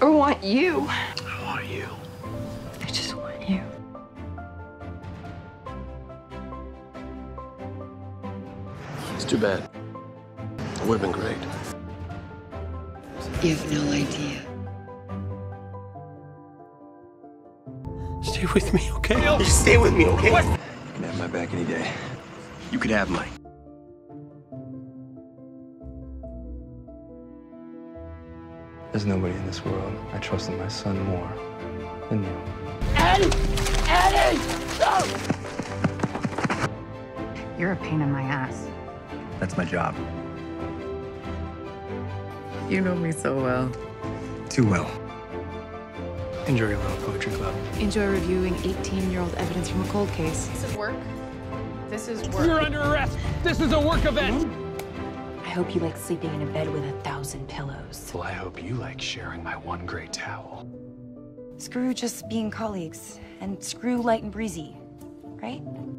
I want you. I want you. I just want you. It's too bad. It would have been great. You have no idea. Stay with me, okay? No. Just stay with me, okay? What? You can have my back any day. You could have mine. There's nobody in this world I trust in my son more than you. Eddie! Eddie! No! You're a pain in my ass. That's my job. You know me so well. Too well. Enjoy your little poetry club. Enjoy reviewing 18-year-old evidence from a cold case. This is work. This is work. You're under arrest. This is a work event. I hope you like sleeping in a bed with 1,000 pillows. Well, I hope you like sharing my one gray towel. Screw just being colleagues, and screw light and breezy, right?